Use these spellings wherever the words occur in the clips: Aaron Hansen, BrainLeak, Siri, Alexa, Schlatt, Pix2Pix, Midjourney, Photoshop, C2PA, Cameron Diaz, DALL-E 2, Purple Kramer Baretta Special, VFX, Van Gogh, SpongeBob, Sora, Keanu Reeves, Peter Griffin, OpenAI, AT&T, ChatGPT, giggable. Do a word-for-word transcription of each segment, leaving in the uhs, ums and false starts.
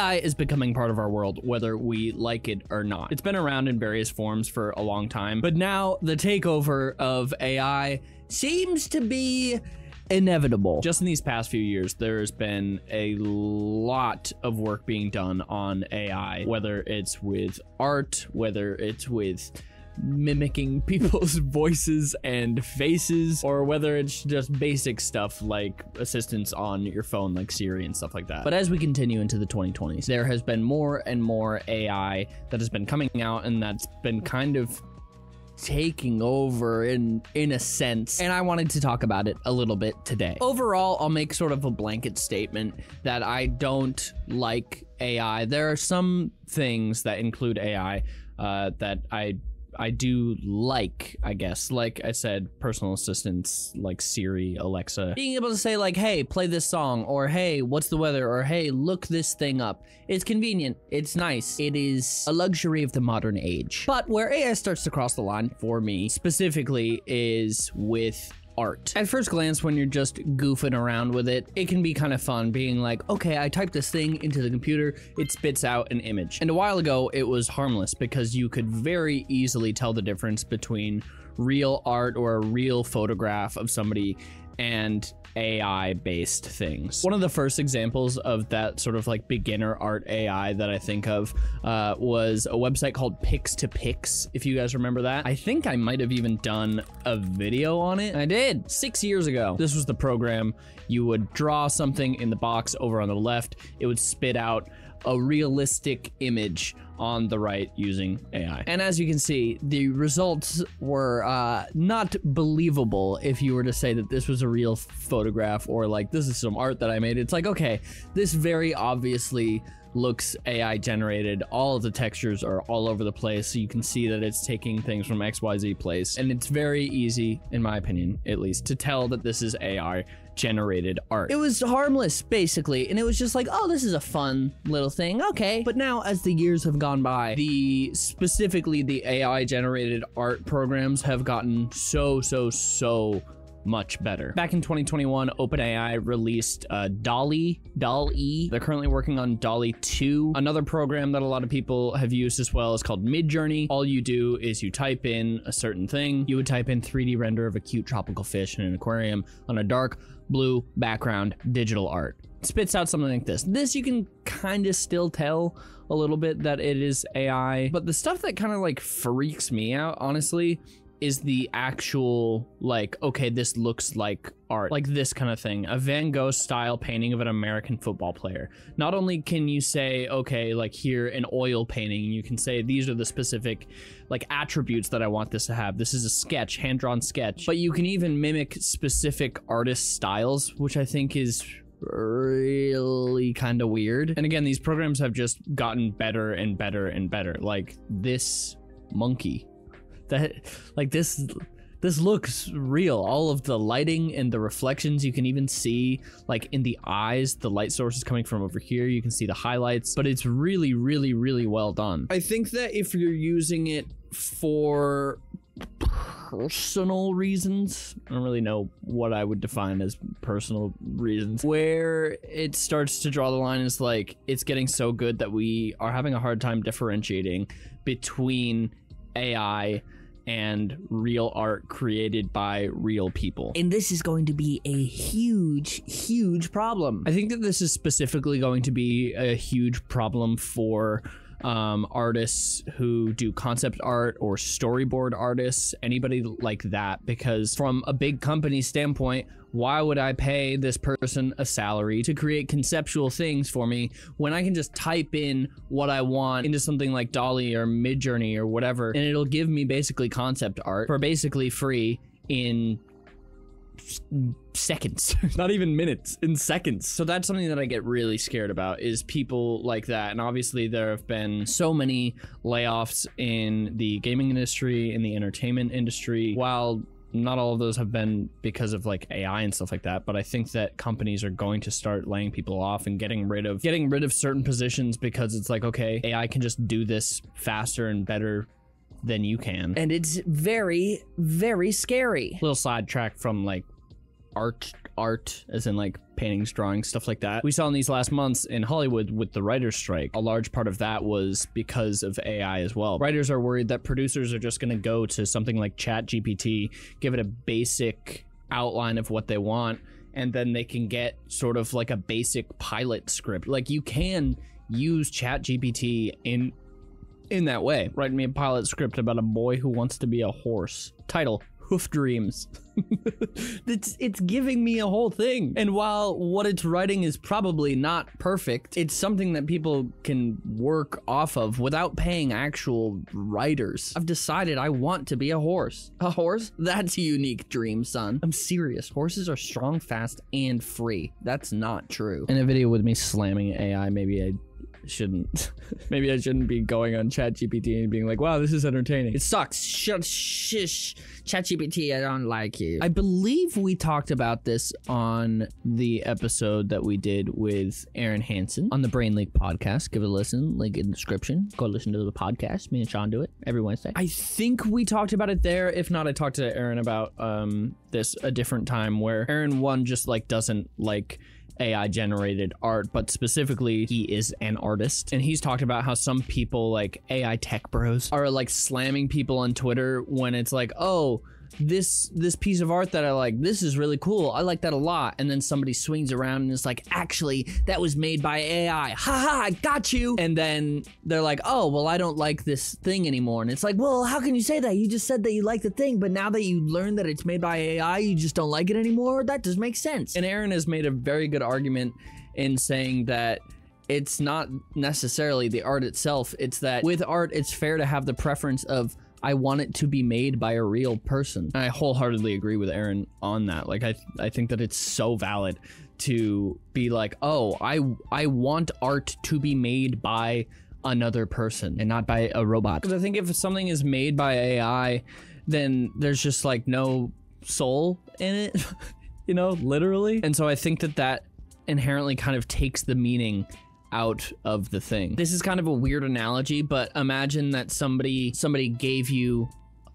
A I is becoming part of our world, whether we like it or not. It's been around in various forms for a long time, but now the takeover of A I seems to be inevitable. Just in these past few years, there's been a lot of work being done on A I, whether it's with art, whether it's with mimicking people's voices and faces, or whether it's just basic stuff like assistance on your phone like Siri and stuff like that. But as we continue into the twenty twenties, there has been more and more A I that has been coming out and that's been kind of taking over in in a sense, and I wanted to talk about it a little bit today. Overall, I'll make sort of a blanket statement that I don't like A I. There are some things that include A I uh, that I I do like, I guess. Like I said, personal assistants like Siri, Alexa. Being able to say like, hey, play this song, or hey, what's the weather, or hey, look this thing up. It's convenient, it's nice, it is a luxury of the modern age. But where A I starts to cross the line for me specifically is with art. At first glance, when you're just goofing around with it, it can be kind of fun being like, okay, I type this thing into the computer, it spits out an image. And a while ago, it was harmless because you could very easily tell the difference between real art or a real photograph of somebody and A I-based things. One of the first examples of that sort of like beginner art A I that I think of uh, was a website called Pix to Pix, if you guys remember that. I think I might have even done a video on it. I did, six years ago. This was the program. You would draw something in the box over on the left. It would spit out a realistic image on the right using A I. And as you can see, the results were uh, not believable if you were to say that this was a real photograph or like, this is some art that I made. It's like, okay, this very obviously looks A I generated. All of the textures are all over the place. So you can see that it's taking things from X Y Z place. And it's very easy, in my opinion, at least, to tell that this is A I generated art. It was harmless, basically, and it was just like, oh, this is a fun little thing, okay. But now, as the years have gone by, the specifically the A I generated art programs have gotten so, so, so much better. Back in twenty twenty-one, OpenAI released uh, DALL-E, DALL-E. They're currently working on DALL-E two. Another program that a lot of people have used as well is called Midjourney. All you do is you type in a certain thing. You would type in three D render of a cute tropical fish in an aquarium on a dark blue background, digital art. It spits out something like this. This you can kind of still tell a little bit that it is A I, but the stuff that kind of like freaks me out, honestly, is the actual, like, okay, this looks like art, like this kind of thing. A Van Gogh style painting of an American football player. Not only can you say, okay, like here, an oil painting, you can say these are the specific like attributes that I want this to have. This is a sketch, hand-drawn sketch, but you can even mimic specific artist styles, which I think is really kind of weird. And again, these programs have just gotten better and better and better. Like this monkey. That like this this looks real. All of the lighting and the reflections, you can even see like in the eyes, the light source is coming from over here. You can see the highlights, but it's really, really, really well done. I think that if you're using it for personal reasons, I don't really know what I would define as personal reasons, where it starts to draw the line is like, it's getting so good that we are having a hard time differentiating between A I and real art created by real people. And this is going to be a huge, huge problem. I think that this is specifically going to be a huge problem for um, artists who do concept art or storyboard artists, anybody like that, because from a big company standpoint, why would I pay this person a salary to create conceptual things for me when I can just type in what I want into something like DALL-E or Midjourney or whatever, and it'll give me basically concept art for basically free in seconds, not even minutes, in seconds. So that's something that I get really scared about, is people like that. And obviously there have been so many layoffs in the gaming industry, in the entertainment industry. While not all of those have been because of like A I and stuff like that, but I think that companies are going to start laying people off and getting rid of getting rid of certain positions, because it's like, okay, A I can just do this faster and better than you can. And it's very, very scary. Little sidetrack from like art art, as in like paintings, drawings, stuff like that. We saw in these last months in Hollywood with the writer's strike, a large part of that was because of A I as well. Writers are worried that producers are just going to go to something like ChatGPT, give it a basic outline of what they want, and then they can get sort of like a basic pilot script. Like you can use ChatGPT in in that way. Write me a pilot script about a boy who wants to be a horse. Title: Hoof Dreams. it's, it's giving me a whole thing. And while what it's writing is probably not perfect, it's something that people can work off of without paying actual writers. I've decided I want to be a horse. A horse? That's a unique dream, son. I'm serious. Horses are strong, fast, and free. That's not true. In a video with me slamming A I, maybe I shouldn't. Maybe I shouldn't be going on ChatGPT and being like, wow, this is entertaining. It sucks. Shut, shish. ChatGPT, I don't like you. I believe we talked about this on the episode that we did with Aaron Hansen on the BrainLeak podcast. Give it a listen. Link in the description. Go listen to the podcast. Me and Sean do it every Wednesday. I think we talked about it there. If not, I talked to Aaron about um, this a different time where Aaron, one, just like doesn't like A I generated art, but specifically he is an artist, and he's talked about how some people, like A I tech bros, are like slamming people on Twitter when it's like, oh, this this piece of art that I like, this is really cool, I like that a lot, and then somebody swings around and it's like, actually that was made by A I, haha, I got you. And then they're like, oh, well, I don't like this thing anymore. And it's like, well, how can you say that? You just said that you like the thing, but now that you learned that it's made by A I, you just don't like it anymore? That does make sense. And Aaron has made a very good argument in saying that it's not necessarily the art itself, it's that with art it's fair to have the preference of, I want it to be made by a real person. And I wholeheartedly agree with Aaron on that. Like, I, I think that it's so valid to be like, oh, I, I want art to be made by another person and not by a robot. Because I think if something is made by A I, then there's just like no soul in it, you know, literally. And so I think that that inherently kind of takes the meaning out of the thing. This is kind of a weird analogy, but imagine that somebody somebody gave you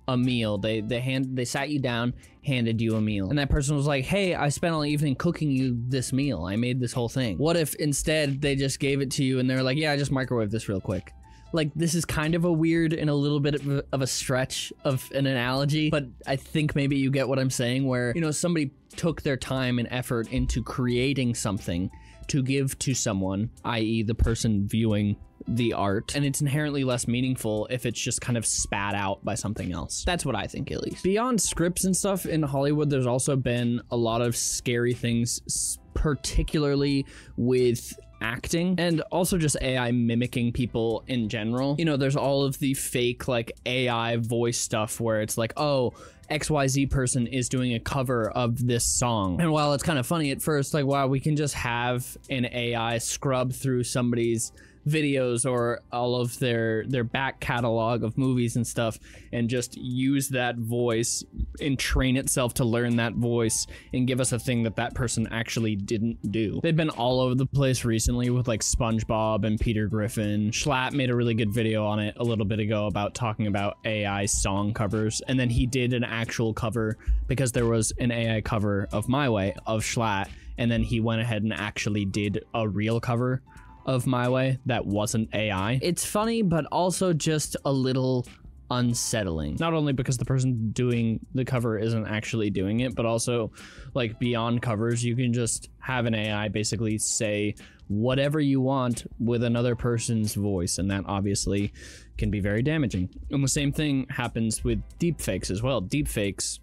a meal. They they hand they sat you down, handed you a meal, and that person was like, "Hey, I spent all evening cooking you this meal. I made this whole thing." What if instead they just gave it to you and they're like, "Yeah, I just microwaved this real quick." Like, this is kind of a weird and a little bit of a stretch of an analogy, but I think maybe you get what I'm saying, where, you know, somebody took their time and effort into creating something to give to someone, that is the person viewing the art, and it's inherently less meaningful if it's just kind of spat out by something else. That's what I think, at least. Beyond scripts and stuff in Hollywood, there's also been a lot of scary things, particularly with acting and also just A I mimicking people in general. You know, there's all of the fake like A I voice stuff where it's like, oh, X Y Z person is doing a cover of this song. And while it's kind of funny at first, like, wow, we can just have an A I scrub through somebody's videos or all of their their back catalog of movies and stuff and just use that voice and train itself to learn that voice and give us a thing that that person actually didn't do. They've been all over the place recently with like SpongeBob and Peter Griffin. Schlatt made a really good video on it a little bit ago about talking about A I song covers, and then he did an actual cover because there was an A I cover of My Way of Schlatt, and then he went ahead and actually did a real cover of My Way that wasn't A I. It's funny, but also just a little unsettling. Not only because the person doing the cover isn't actually doing it, but also, like, beyond covers, you can just have an A I basically say whatever you want with another person's voice, and that obviously can be very damaging. And the same thing happens with deepfakes as well. Deepfakes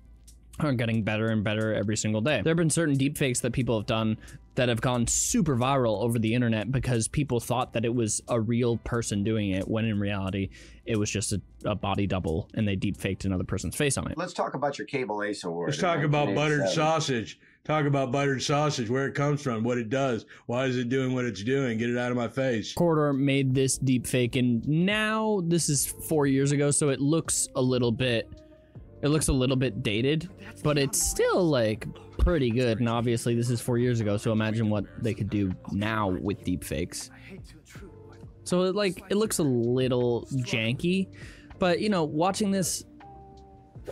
are getting better and better every single day. There have been certain deepfakes that people have done that have gone super viral over the internet because people thought that it was a real person doing it, when in reality, it was just a, a body double and they deepfaked another person's face on it. Let's talk about your Cable Ace Award. Let's talk about buttered sausage. Talk about buttered sausage, where it comes from, what it does. Why is it doing what it's doing? Get it out of my face. Corridor made this deepfake, and now this is four years ago, so it looks a little bit It looks a little bit dated, but it's still like pretty good. And obviously this is four years ago, so imagine what they could do now with deepfakes. So it, like, it looks a little janky, but, you know, watching this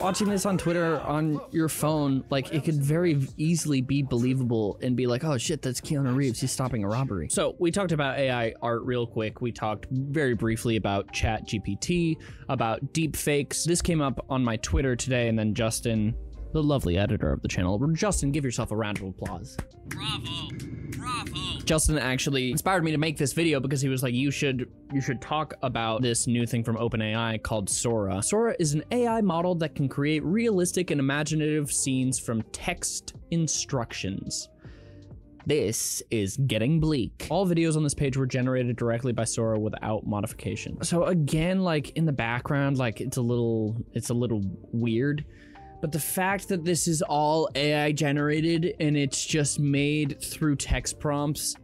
watching this on Twitter on your phone, like, it could very easily be believable and be like, oh shit, that's Keanu Reeves, he's stopping a robbery. So we talked about A I art real quick. We talked very briefly about ChatGPT, about deep fakes. This came up on my Twitter today, and then Justin, the lovely editor of the channel. Justin, give yourself a round of applause. Bravo, bravo. Justin actually inspired me to make this video because he was like, you should you should talk about this new thing from OpenAI called Sora. Sora is an A I model that can create realistic and imaginative scenes from text instructions. This is getting bleak. All videos on this page were generated directly by Sora without modification. So again, like in the background, like it's a little, it's a little weird. But the fact that this is all A I generated and it's just made through text prompts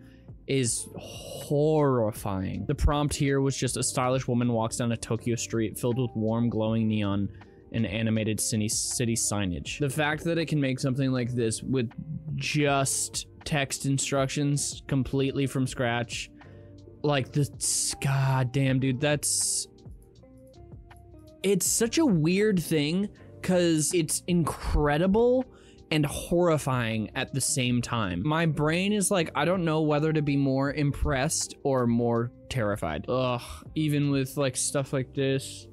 is horrifying. The prompt here was just a stylish woman walks down a Tokyo street filled with warm glowing neon and animated city, city signage. The fact that it can make something like this with just text instructions completely from scratch, like this, goddamn dude, that's, it's such a weird thing. Because it's incredible and horrifying at the same time. My brain is like, I don't know whether to be more impressed or more terrified. Ugh, even with like stuff like this.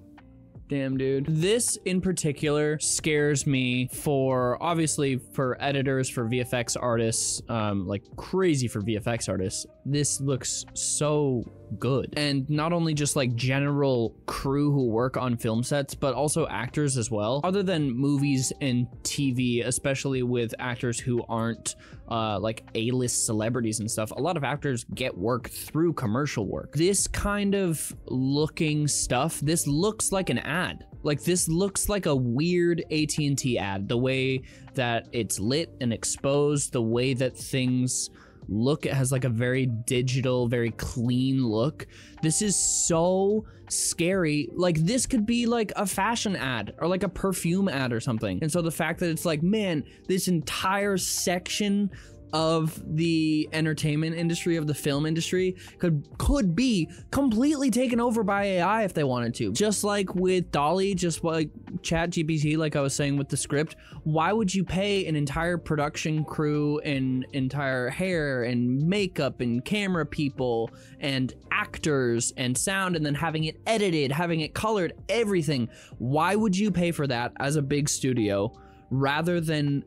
Damn, dude. This in particular scares me for, obviously for editors, for V F X artists, um, like crazy for V F X artists. This looks so good. And not only just like general crew who work on film sets, but also actors as well. Other than movies and T V, especially with actors who aren't uh, like A-list celebrities and stuff, a lot of actors get work through commercial work. This kind of looking stuff, this looks like an ad. Like this looks like a weird A T and T ad. The way that it's lit and exposed, the way that things look, it has like a very digital, very clean look. This is so scary. Like this could be like a fashion ad or like a perfume ad or something. And so the fact that it's like, man, this entire section of the entertainment industry, of the film industry, could could be completely taken over by A I if they wanted to. Just like with DALL-E, just like ChatGPT, like I was saying with the script, why would you pay an entire production crew and entire hair and makeup and camera people and actors and sound, and then having it edited, having it colored, everything? Why would you pay for that as a big studio rather than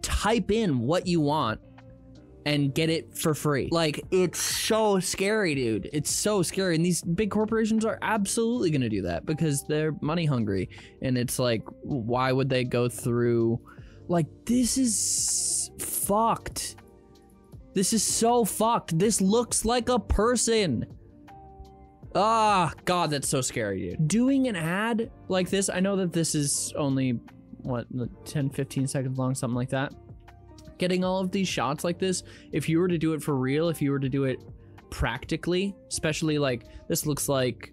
type in what you want and get it for free? Like, it's so scary, dude. It's so scary. And these big corporations are absolutely gonna do that because they're money hungry. And it's like, why would they go through? Like, this is fucked. This is so fucked. This looks like a person. Ah, God, that's so scary, dude. Doing an ad like this, I know that this is only what, ten, fifteen seconds long, something like that. Getting all of these shots like this, if you were to do it for real, if you were to do it practically, especially like this looks like,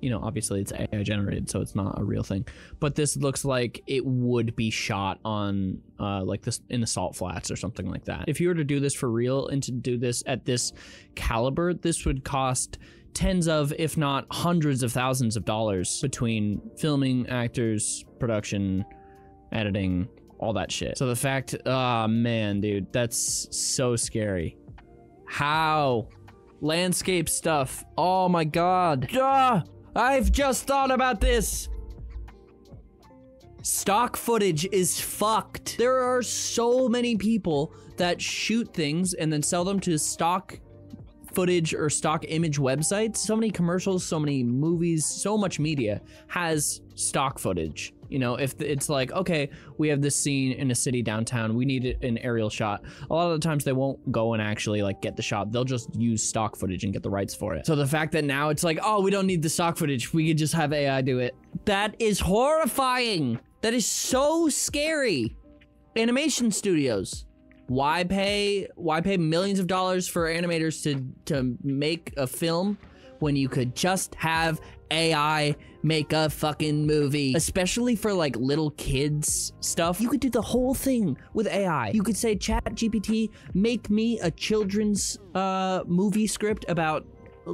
you know, obviously it's A I generated, so it's not a real thing, but this looks like it would be shot on uh, like this in the salt flats or something like that. If you were to do this for real and to do this at this caliber, this would cost tens of, if not hundreds of thousands of dollars between filming, actors, production, editing, all that shit. So the fact, ah, oh man, dude, that's so scary. How? Landscape stuff. Oh my God. Ah, I've just thought about this. Stock footage is fucked. There are so many people that shoot things and then sell them to stock footage or stock image websites. So many commercials, so many movies, so much media has stock footage. You know, if it's like, okay, we have this scene in a city downtown, we need an aerial shot. A lot of the times they won't go and actually like get the shot. They'll just use stock footage and get the rights for it. So the fact that now it's like, oh, we don't need the stock footage, we could just have A I do it. That is horrifying. That is so scary. Animation studios. Why pay, why pay millions of dollars for animators to, to make a film when you could just have A I make a fucking movie? Especially for like little kids stuff. You could do the whole thing with A I. You could say, ChatGPT, make me a children's uh, movie script about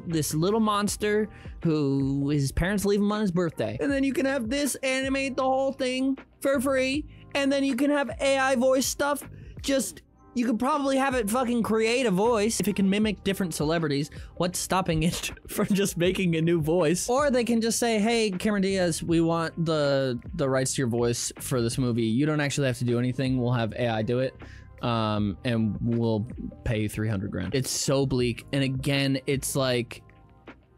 this little monster who his parents leave him on his birthday. And then you can have this animate the whole thing for free. And then you can have A I voice stuff. Just, you could probably have it fucking create a voice. If it can mimic different celebrities, what's stopping it from just making a new voice? Or they can just say, hey, Cameron Diaz, we want the the rights to your voice for this movie. You don't actually have to do anything. We'll have A I do it. Um, and we'll pay three hundred grand. It's so bleak. And again, it's like,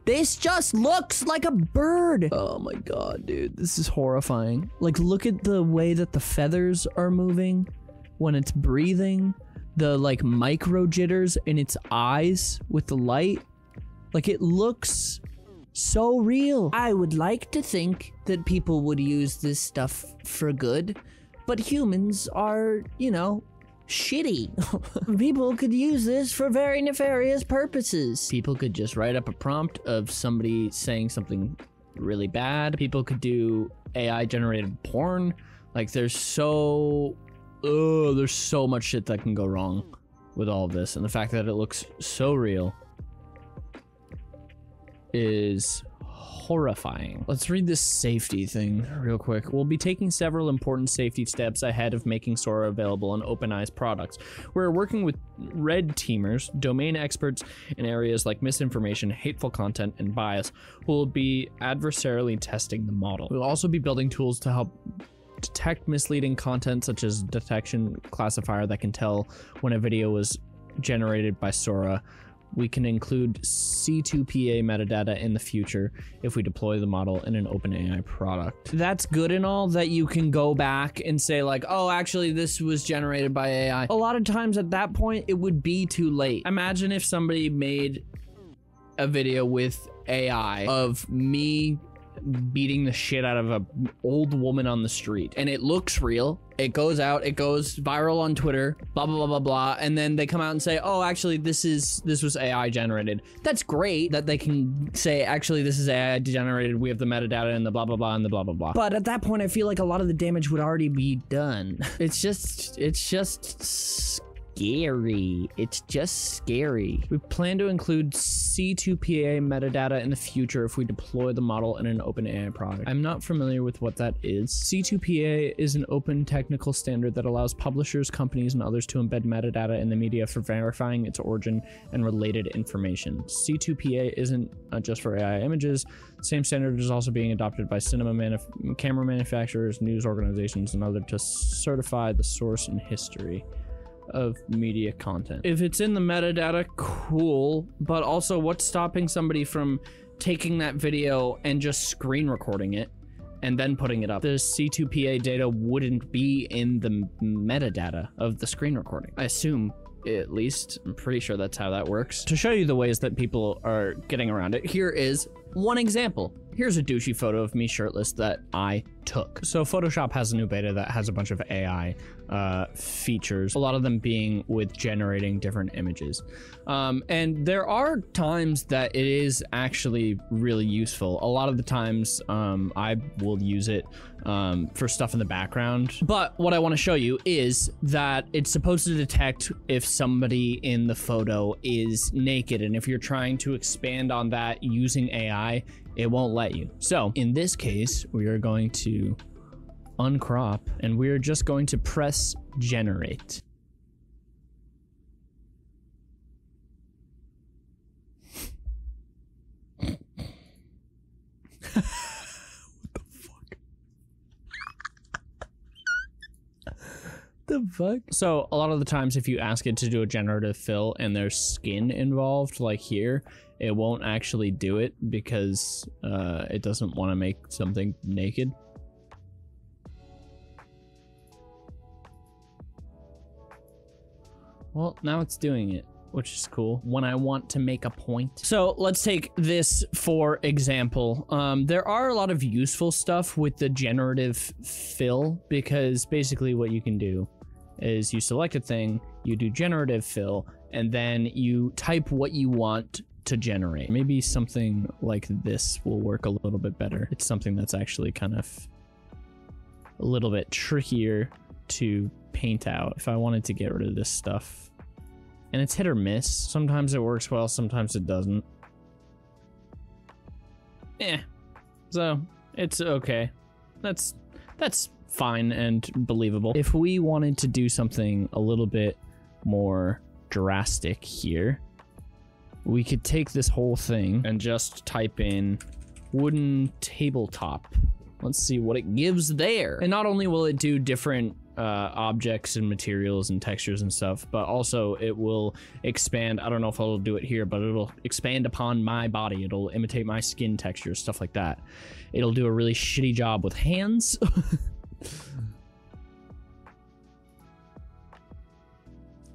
this just looks like a bird. Oh my God, dude, this is horrifying. Like, look at the way that the feathers are moving when it's breathing, the like micro jitters in its eyes with the light. Like, it looks so real. I would like to think that people would use this stuff for good, but humans are, you know, shitty. People could use this for very nefarious purposes. People could just write up a prompt of somebody saying something really bad. People could do A I generated porn. Like, there's so, oh, there's so much shit that can go wrong with all of this. And the fact that it looks so real is horrifying. Let's read this safety thing real quick. We'll be taking several important safety steps ahead of making Sora available on OpenAI's products. We're working with red teamers, domain experts in areas like misinformation, hateful content, and bias, who will be adversarially testing the model. We'll also be building tools to help detect misleading content, such as detection classifier that can tell when a video was generated by Sora. We can include C two P A metadata in the future if we deploy the model in an OpenAI product. That's good and all that you can go back and say like, oh, actually this was generated by A I. A lot of times at that point, it would be too late. Imagine if somebody made a video with A I of me beating the shit out of an old woman on the street, and it looks real. It goes out, it goes viral on Twitter, blah, blah, blah, blah, blah. And then they come out and say, oh, actually, this is, this was A I generated. That's great that they can say, actually, this is A I generated. We have the metadata and the blah, blah, blah, and the blah, blah, blah. But at that point, I feel like a lot of the damage would already be done. It's just, it's just scary. It's just scary. We plan to include C two P A metadata in the future if we deploy the model in an OpenAI product. I'm not familiar with what that is. C two P A is an open technical standard that allows publishers, companies, and others to embed metadata in the media for verifying its origin and related information. C two P A isn't just for A I images. The same standard is also being adopted by cinema manuf- camera manufacturers, news organizations, and others to certify the source and history of media content. If it's in the metadata, cool, but also what's stopping somebody from taking that video and just screen recording it and then putting it up? The C two P A data wouldn't be in the metadata of the screen recording, I assume. At least I'm pretty sure that's how that works. To show you the ways that people are getting around it, here is one example. Here's a douchey photo of me shirtless that I took. So Photoshop has a new beta that has a bunch of A I uh, features, a lot of them being with generating different images. Um, and there are times that it is actually really useful. A lot of the times um, I will use it um, for stuff in the background. But what I want to show you is that it's supposed to detect if somebody in the photo is naked. And if you're trying to expand on that using A I, it won't let you. So in this case, we are going to uncrop and we are just going to press generate. What the fuck? The fuck? So a lot of the times if you ask it to do a generative fill and there's skin involved, like here, it won't actually do it because uh, it doesn't want to make something naked. Well, now it's doing it, which is cool when I want to make a point. So let's take this for example. Um, there are a lot of useful stuff with the generative fill, because basically what you can do is you select a thing, you do generative fill, and then you type what you want to generate. Maybe something like this will work a little bit better. It's something that's actually kind of a little bit trickier to paint out. If I wanted to get rid of this stuff, and it's hit or miss, sometimes it works well, sometimes it doesn't. eh. So it's okay. That's that's fine and believable. If we wanted to do something a little bit more drastic here, we could take this whole thing and just type in wooden tabletop. Let's see what it gives there. And not only will it do different uh, objects and materials and textures and stuff, but also it will expand. I don't know if it'll do it here, but it'll expand upon my body. It'll imitate my skin texture, stuff like that. It'll do a really shitty job with hands.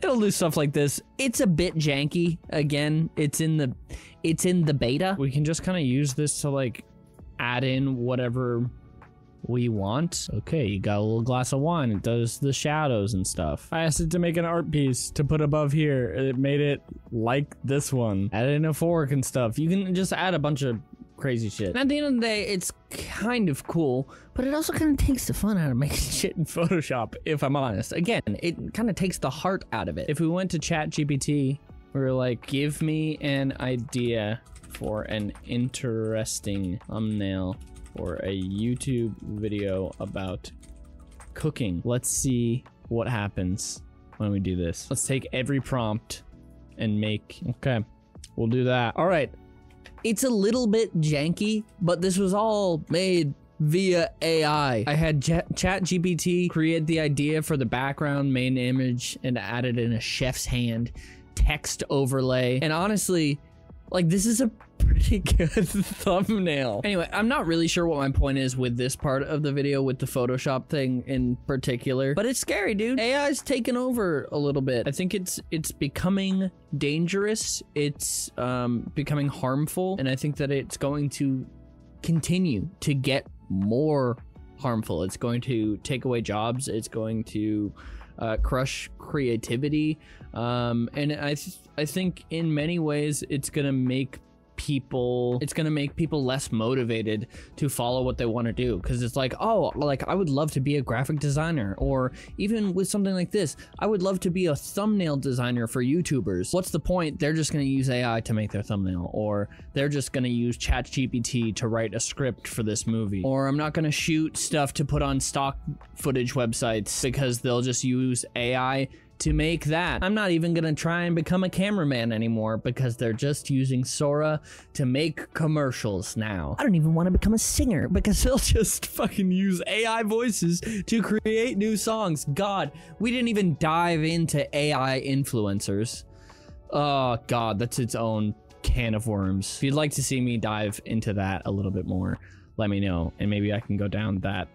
It'll do stuff like this. It's a bit janky. Again, it's in the, it's in the beta. We can just kind of use this to like add in whatever we want. Okay, you got a little glass of wine. It does the shadows and stuff. I asked it to make an art piece to put above here. It made it like this one. Add in a fork and stuff. You can just add a bunch of crazy shit. And at the end of the day, it's kind of cool, but it also kind of takes the fun out of making shit in Photoshop, if I'm honest. Again, it kind of takes the heart out of it. If we went to ChatGPT, we were like, give me an idea for an interesting thumbnail or a YouTube video about cooking. Let's see what happens when we do this. Let's take every prompt and make, okay, we'll do that. All right. It's a little bit janky, but this was all made via A I. I had ChatGPT create the idea for the background main image and added in a chef's hand, text overlay. And honestly, like, this is a pretty good thumbnail. Anyway, I'm not really sure what my point is with this part of the video with the Photoshop thing in particular, but it's scary, dude. A I's taken over a little bit. I think it's it's becoming dangerous. It's um, becoming harmful, and I think that it's going to continue to get more harmful. It's going to take away jobs. It's going to uh, crush creativity, um, and I th I think in many ways it's gonna make people it's gonna make people less motivated to follow what they want to do, because it's like, oh, like I would love to be a graphic designer, or even with something like this, I would love to be a thumbnail designer for YouTubers. What's the point? They're just gonna use A I to make their thumbnail, or they're just gonna use ChatGPT to write a script for this movie, or I'm not gonna shoot stuff to put on stock footage websites because they'll just use A I to make that. I'm not even gonna try and become a cameraman anymore because they're just using Sora to make commercials now. I don't even wanna become a singer because they'll just fucking use A I voices to create new songs. God, we didn't even dive into A I influencers. Oh God, that's its own can of worms. If you'd like to see me dive into that a little bit more, let me know, and maybe I can go down that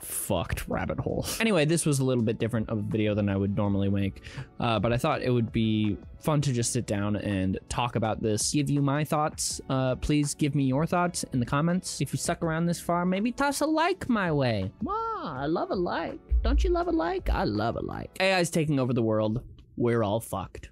fucked rabbit hole. Anyway, this was a little bit different of a video than I would normally make, uh, but I thought it would be fun to just sit down and talk about this, give you my thoughts. Uh, please give me your thoughts in the comments. If you stuck around this far, maybe toss a like my way. Wow, I love a like. Don't you love a like? I love a like. A I's taking over the world. We're all fucked.